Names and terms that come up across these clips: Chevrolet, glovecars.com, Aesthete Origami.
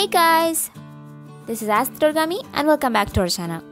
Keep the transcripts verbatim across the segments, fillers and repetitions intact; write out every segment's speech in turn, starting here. Hey guys, this is Aesthete Origami and welcome back to our channel.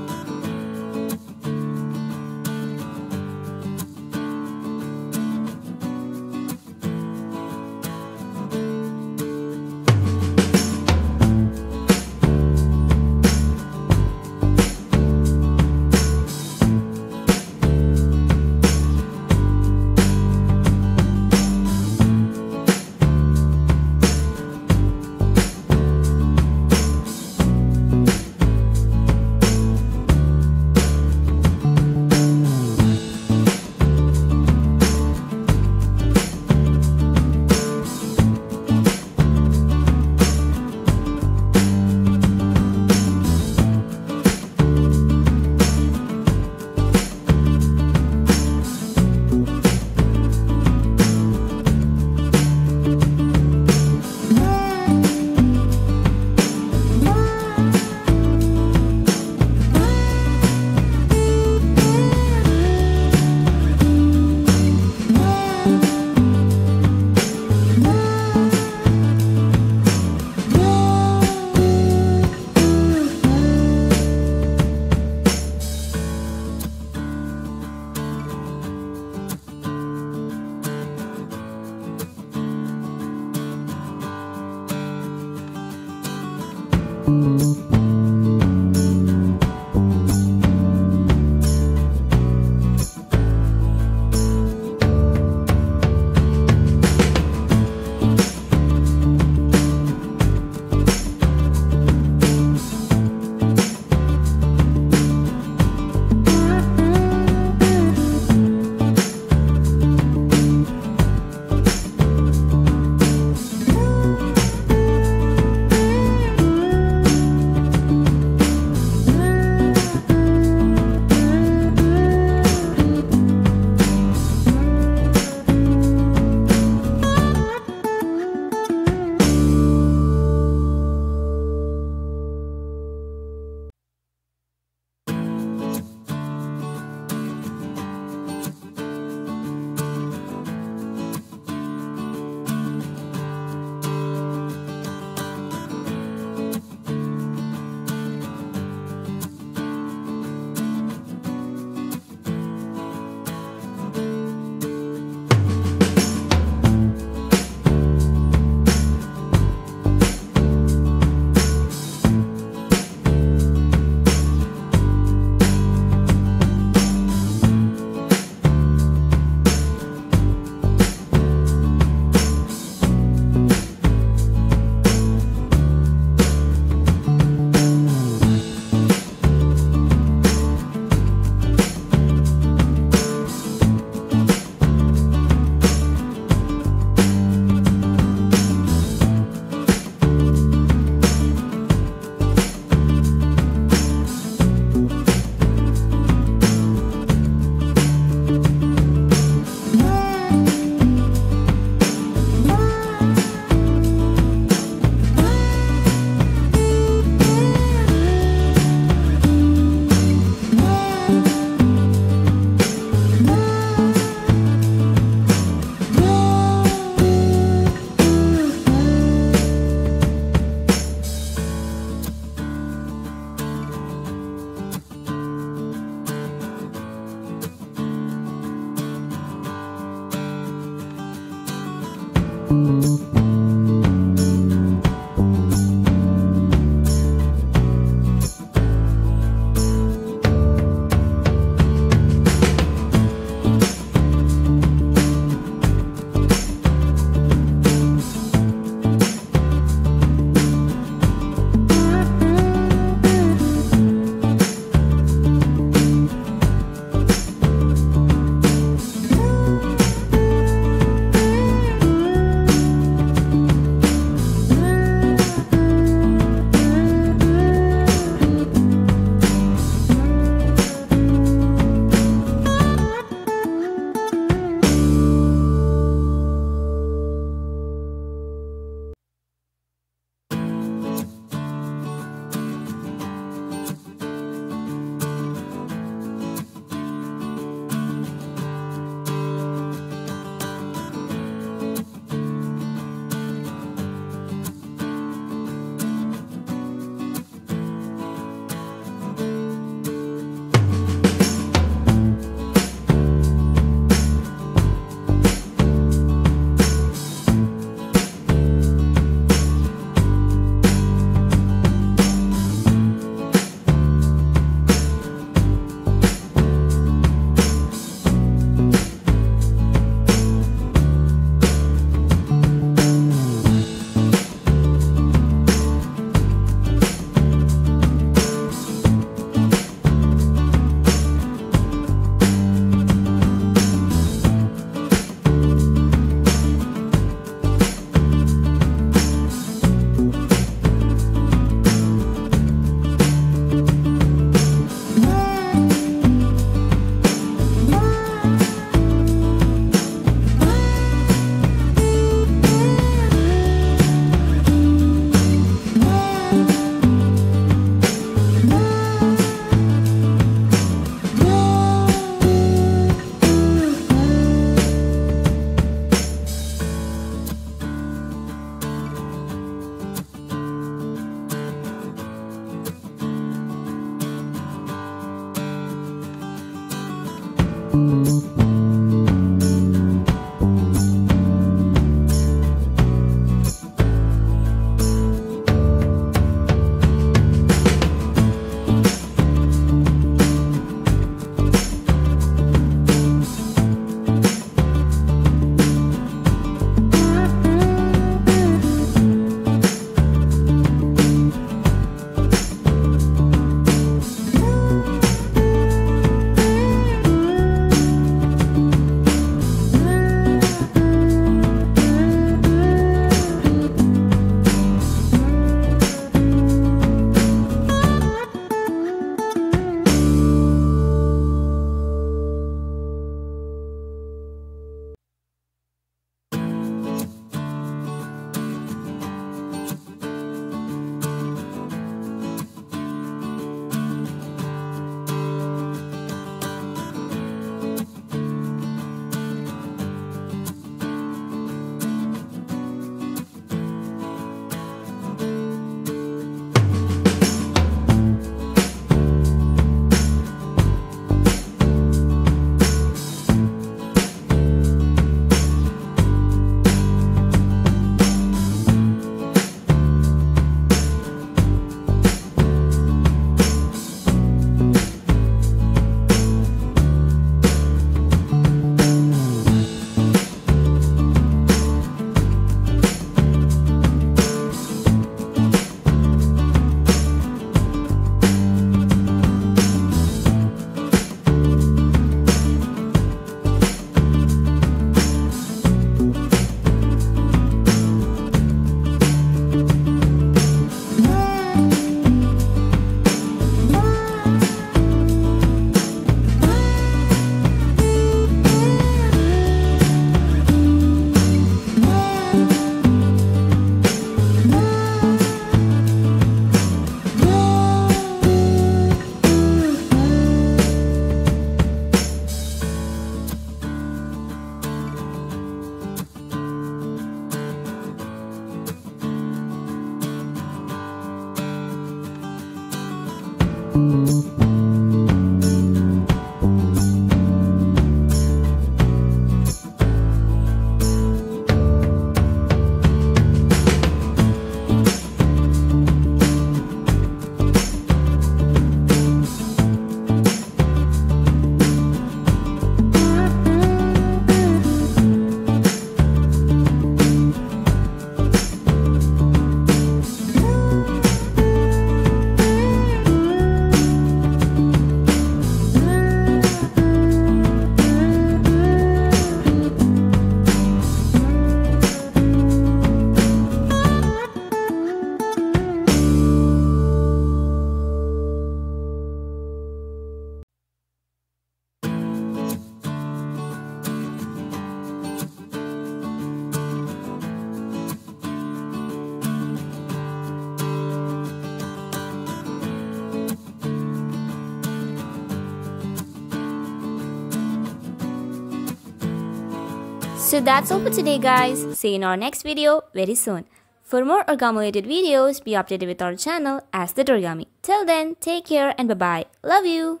So that's all for today, guys. See you in our next video very soon. For more origami related videos, be updated with our channel Aesthete Origami. Till then, take care and bye-bye. Love you.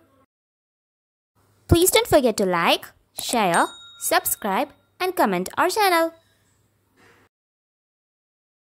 Please don't forget to like, share, subscribe and comment our channel.